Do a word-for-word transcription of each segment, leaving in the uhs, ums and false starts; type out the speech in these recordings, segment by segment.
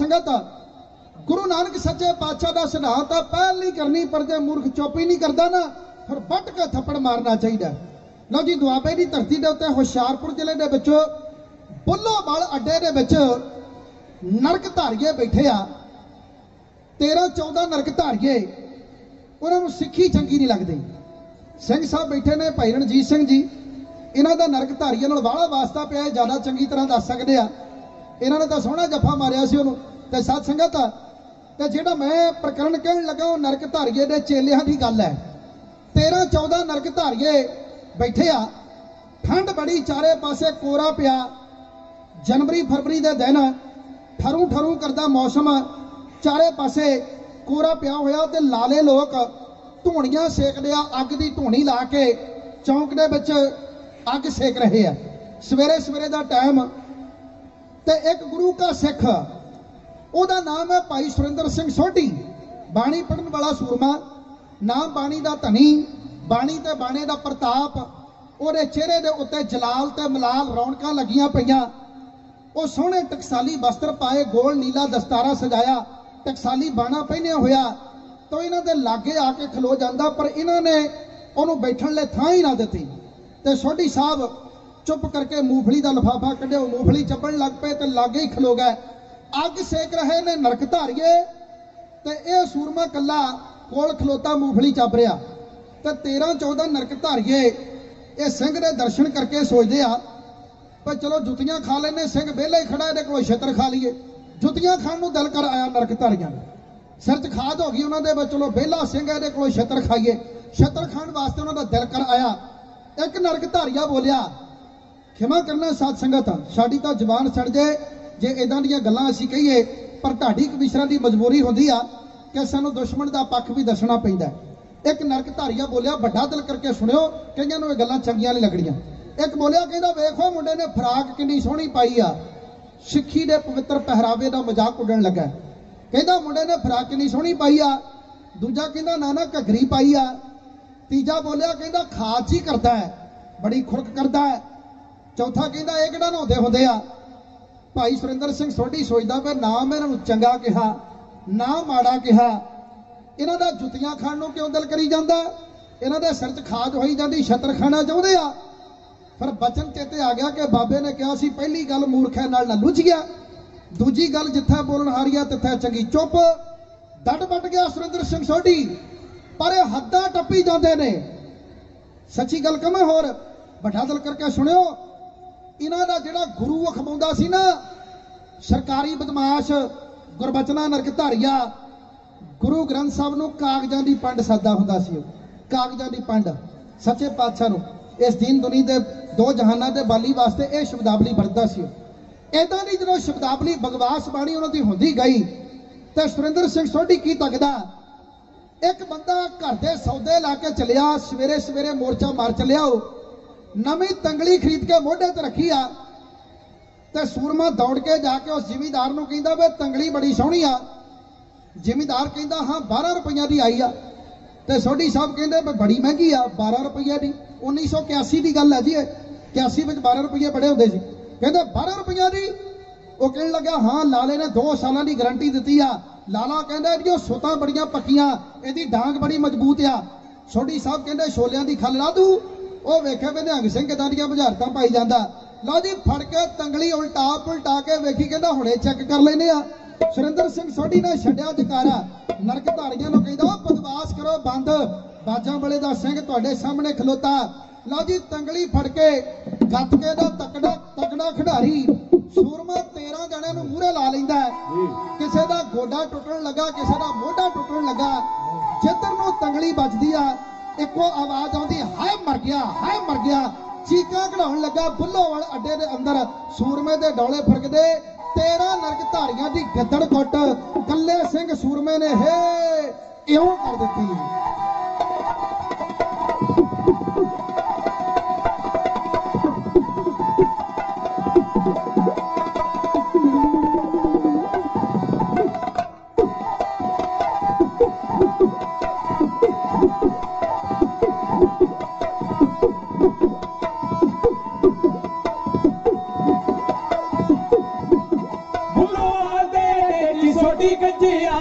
संगत गुरु नानक सच्चे पातशाह का सिद्धांत है पहल नहीं करनी पर जो मूर्ख चौपी नहीं करता ना फिर बट के थप्पड़ मारना चाहिए। लो जी दुआबे की धरती के उत्ते हुशियारपुर जिले के विचों बुल्लोवाल अड्डे के विच नरक धारिए बैठे आ तेरह चौदह नरक धारिए उन्होंने सिक्खी चंकी नहीं लगती। सिंह साहब बैठे ने भाई रणजीत सिंह जी इन्हों का नरक धारिए वाला वास्ता पिया ज़्यादा चंकी तरह दस सकते हैं। इन्हों ने तो सोहना जफा मारिया से उन्होंने सत संगत तो जो मैं प्रकरण कह लगा वो नरक धारिए के चेलिया की गल है। तेरह चौदह नरक धारिए बैठे आ ठंड बड़ी चारे पासे कोरा पिया जनवरी फरवरी के दिन ठरू ठरू करता मौसम चारे पासे कोहरा पिया होया ते लाले लोग धूनियां सेकदे आ अग की धूनी ला के चौंक दे विच अग सेक रहे हैं। सवेरे सवेरे का टाइम ते एक गुरु का सिख उहदा नाम है भाई सुरेंद्र सिंह सोढ़ी बाणी पढ़न वाला सूरमा नाम बाणी का धनी बाणी ते बाणे का प्रताप और चेहरे के उत्ते जलाल ते मलाल रौनक लगिया पईयां। वो सोहने टकसाली वस्त्र पाए गोल नीला दस्तारा सजाया टकसाली बाणा पहनिया होया तो इन्हां दे लागे आके खलो जांदा पर इन्हां ने उहनूं बैठण लई थां ही ना दित्ती ते सोढ़ी साहब चुप करके मूंगफली का लिफाफा कढिया मूंगफली चपण लग पे तो लागे ही खलो गए। अग सेक रहे ने नरक धारिए ते इह सूरमा कला कोल खलोता मूंगफली चप रिहा ते तेरह चौदह नरक धारिए ये सिंह ने दर्शन करके सोचते हैं पर चलो जुतियां खा लेने सिंह वेला ही खड़ा इन्हें कोई छेत्र खा लीए। जुतियां खाण नूं दिल कर आया नरक धारियां सिर च खाद हो गई उन्होंने भी चलो वेला सिंह इहदे कोलों छेत्र खाइए छेत्र खाण वास्ते उन्होंने दिल कर आया। एक नरक धारिया बोलिया खिमा करना साध संगत साडी तां जबान सड़ जाए जे इदां दीयां गल्लां असीं कहीए पर ढाडी कमिश्नर की मजबूरी हुंदी आ कि सानूं दुश्मन का पक्ष भी दसना पैंदा। एक नरक धारिया बोलिया बड़ा दिल करके सुनियो कईयां नूं गल्लां चंगियां नहीं लगणियां। एक बोलिया कहता वेखो मुंडे ने फराक कितनी सोहनी पाई आ सिक्खी दे पवित्र पहरावे का मजाक उड़न लगा कहता मुंडे ने फराक कितनी सोहनी पाई आ। दूजा कहता नाना घघरी पाई आ। तीजा बोलिया कहता खाच ही करता है बड़ी खुरक करता है। चौथा कहता यह किहड़ा नहांदे हुंदे आ। भाई सुरेंद्र सिंह सोढ़ी सोचदा मैं ना मैं इन्हां नूं चंगा कहा ना माड़ा कहा इन्हां दा जुतियां खाण नूं क्यों दिल करी जांदा इन्हां दे सिर च खाज होई जांदी छत्र खाना चाहुंदे आ। पर बचन चेते आ गया कि बाबे ने कहा सी पहली गल मूर्खे नाल ना लुझ गया दूजी गल जिथे बोलण हारिया तिथे चंगी चुप डट बट गया सुरेंद्र सिंह सोढ़ी पर हद्दां टप्पी जांदे ने। सच्ची गल कहां होर बड़ा दिल करके सुनियो इन्हां दा जिहड़ा गुरु अखबाउंदा सी ना सरकारी बदमाश गुरबचना नरक धारिया गुरु ग्रंथ साहब नूं कागजां दी पंड सदा हुंदा सी कागजां दी पंड सच्चे पातशाह नूं इस दीन दुनिया दे दो जहाना दे बाली वास्ते यह शब्दावली वरतदा सी। इदां दी जदों शब्दावली बगवास बाणी उन्हां दी हुंदी गई ते सुरेंद्र सिंह सोढ़ी की तकदा। एक बंदा घर दे सौदे ला के चलिया सवेरे सवेरे मोर्चा मार चलिया नवीं तंगली खरीद के मोढे ते रखी आ ते सूरमा दौड़ के जाके उस जिमीदार नूं कहंदा वे तंगली बड़ी सोहणी आ। जिमीदार कहता हाँ बारह रुपया की आई आ तो सोढ़ी साहब कहते बड़ी महंगी आ बारह रुपये की उन्नीस सौ क्यासी की गल है जी क्यासी में बारह रुपये बड़े होंगे जी कहते बारह रुपये की वह कह लगा हाँ लाले ने दो साल की गरंटी दी आ। लाला कहता जी सुतां बड़िया पक्कियां इहदी डांग बड़ी मजबूत आ। सोढ़ी साहब कहते छोलियां की खल ला दू वह वेखे भी निहंग सिंह इदां दीयां बुझारतां पाई जांदा। लो जी फड़ के तंगली उल्टा पुलटा के वेखी कहता हुणे चेक कर लैने आ। सुरेंद्र सिंह सोढ़ी ने छड्या जकारा नरक धारियां नूं कहदा ओ बदमाश करो बंद बाजां वाले दा सिंह तुहाडे सामने खलोता। लो जी तंगली फड़ के गत्के दा तकड़ा तकड़ा खिडारी सूरमा तेरह जणियां नूं मूहरे ला लैंदा है। किसे दा गोडा टुटण लगा किसे दा मोढा टुटण लगा जिधर नूं तंगली बजदी आ इक्को आवाज आउंदी हाय मर गया हाय मर गया चीकां कढाउण लगा। बुल्लोवाल अड्डे दे अंदर सूरमे दे डौले फड़कदे तेरह नरक धारियां दी गद्दड़ कुट कल्ले सिंह सूरमे ने हे इउं कर दित्ती। Hey! छोटी गंजिया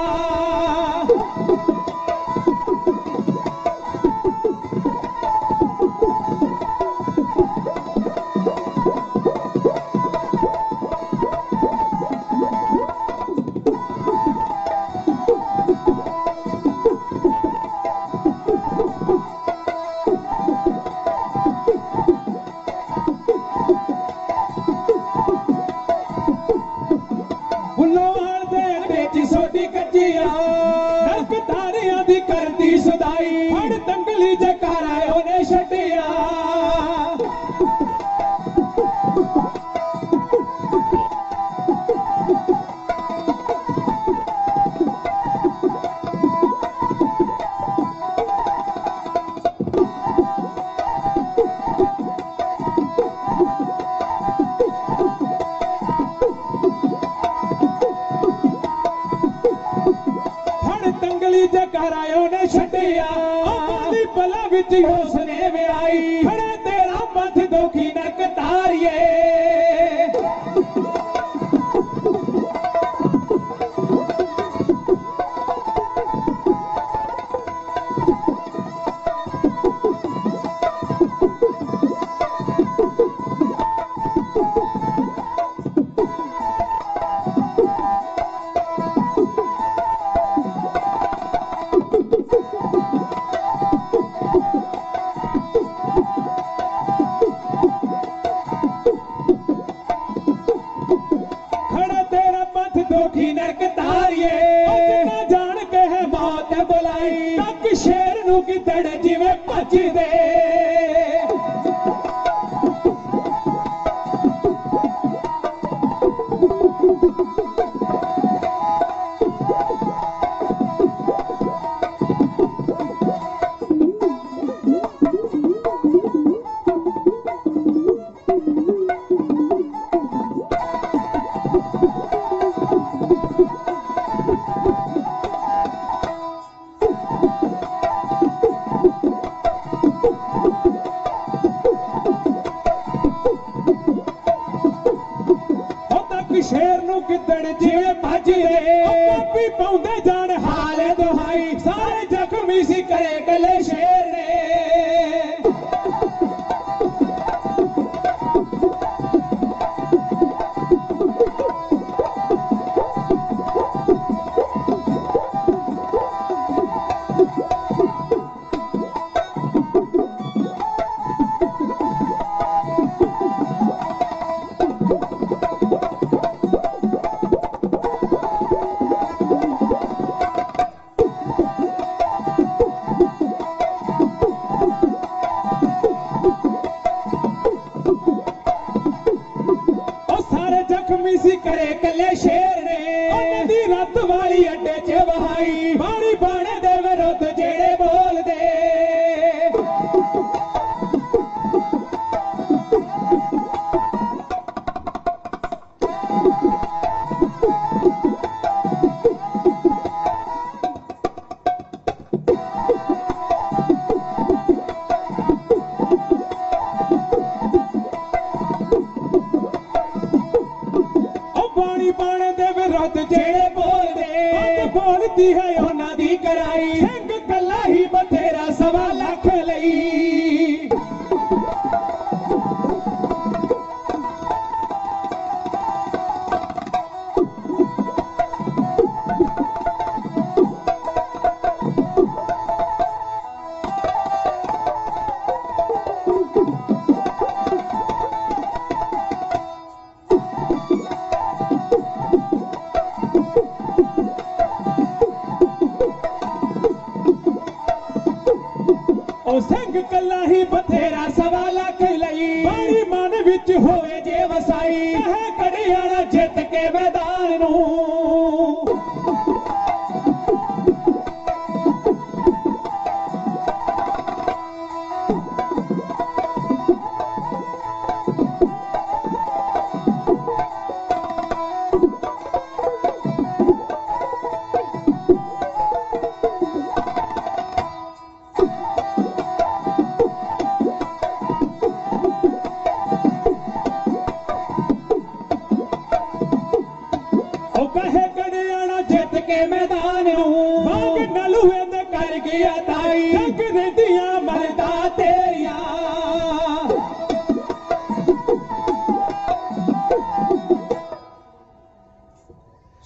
के मैदान हूँ, भाग नलुए तो कर गया ताई, जग ने दिया मरदा तेरिया।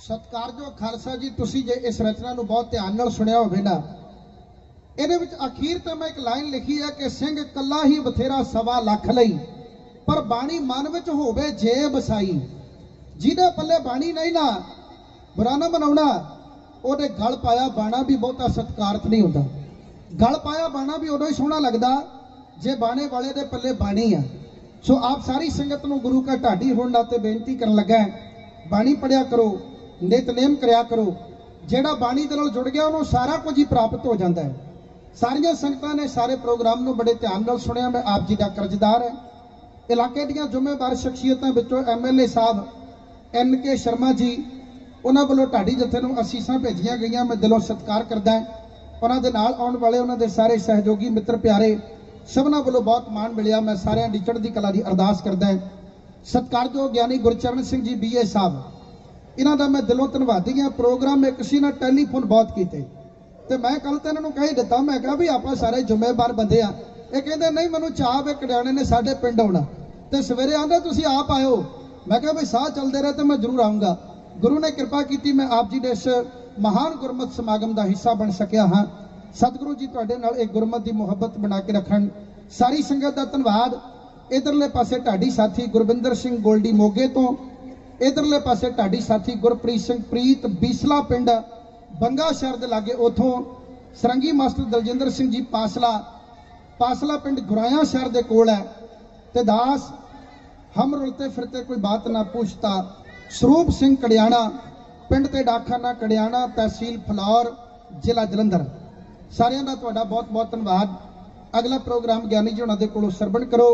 सत्कारयोग खालसा जी, तुसी जे इस रचना नू बहुत ध्यान नाल सुनिया होवे ना, इहदे विच अखीर ते मैं एक लाइन लिखी है कि सिंह कल्ला ही बथेरा सवा लख लई, पर बाणी मन विच होवे जे बसाई। जिहदे पल्ले बाणी नहीं ना, बुरा ना मनाउणा, उहदे गल पाया बाणा भी बहुता सत्कारत नहीं हुंदा। गल पाया बाणा भी उदों ही सोहना लगदा जे बाणे वाले दे पल्ले बाणी आ। सो आप सारी संगत नूं गुरु का ढाडी होण नाते बेनती करन लगा, बाणी पढ़िया करो, नितनेम करिया करो। जिहड़ा बाणी दे नाल जुड़ गया उहनूं सारा कुछ ही प्राप्त हो जांदा है। सारियां संगतां ने सारे प्रोग्राम नूं बड़े ध्यान नाल सुणिया। मैं आप जी का कर्जदार है। इलाके दीयां जिम्मेवार शख्सियतां विचों एमएलए साहब एन के शर्मा जी, उन्होंने वालों ढाडी जत्थे नूं असीसां भेजिया गई। मैं दिलों सत्कार करदा है। उन्हों दे नाल आउण वाले उन्हों दे सारे सहयोगी मित्र प्यारे सबना वालों बहुत मान मिलिया। मैं सारियां दी चढ़दी कला की अरदास करदा है। सत्कारयोग ज्ञानी गुरचरण सिंह जी बी ए साहब, इन्हों का मैं दिलों धन्नवादी हाँ। प्रोग्राम एक सी ना टैलीफोन बहुत किए, तो मैं कल तो इन्होंने कह ही दिता, मैं कहा भी आप सारे जिम्मेवार बंदे आ। ये कहते नहीं, मैं चाह वे कड़ियाने ने साढ़े पिंड आना, तो सवेरे आंदा तुसीं आप आयो। मैं कहा भाई साह चलते रहे तो मैं जरूर आऊँगा। गुरु ने कृपा की, मैं आप जी के इस महान गुरमत समागम का हिस्सा बन सकिया हाँ। सतगुरु जी तुहाडे नाल एक गुरमत की मुहब्बत बना के रखन। सारी संगत का धन्नवाद। इधरले पासे ढाडी साथी गुरबिंदर सिंह गोल्डी मोगे तो, इधरले पासे ढाडी साथी गुरप्रीत सिंह प्रीत बीसला पिंड बंगा शहर के लागे, उतों सरंगी मास्टर दलजिंदर सिंह जी पासला पासला पिंड गुराया शहर के कोल है। ते दास हम रुलते फिरते कोई बात ना पूछता, स्वरूप सिंह कड़ियाना पिंड ते डाखाना कड़ियाना तहसील फलौर जिला जलंधर। सारियां दा तुहाडा बहुत बहुत धन्नवाद। अगला प्रोग्राम ज्ञानी जी उन्हां दे कोलों सरवण करो।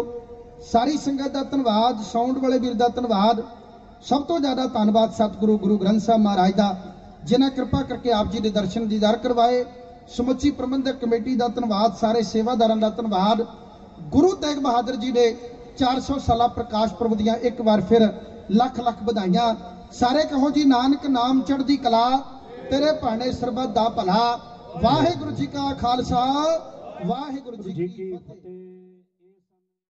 सारी संगत दा धन्नवाद, साउंड वाले वीर दा धन्नवाद। सब तो ज़्यादा धन्नवाद सतगुरु गुरु ग्रंथ साहब महाराज दा, जिन्हें कृपा करके आप जी के दर्शन दीदार करवाए। समुची प्रबंधक कमेटी का धन्नवाद, सारे सेवादारां का धन्नवाद। गुरु तेग बहादुर जी ने चार सौ साल प्रकाश पुरब दियां एक बार फिर लख लख बधाइयां। सारे कहो जी नानक नाम चढ़दी कला, तेरे भाणे सरबत दा भला। वाहिगुरू जी का खालसा, वाहिगुरू जी की फतेह।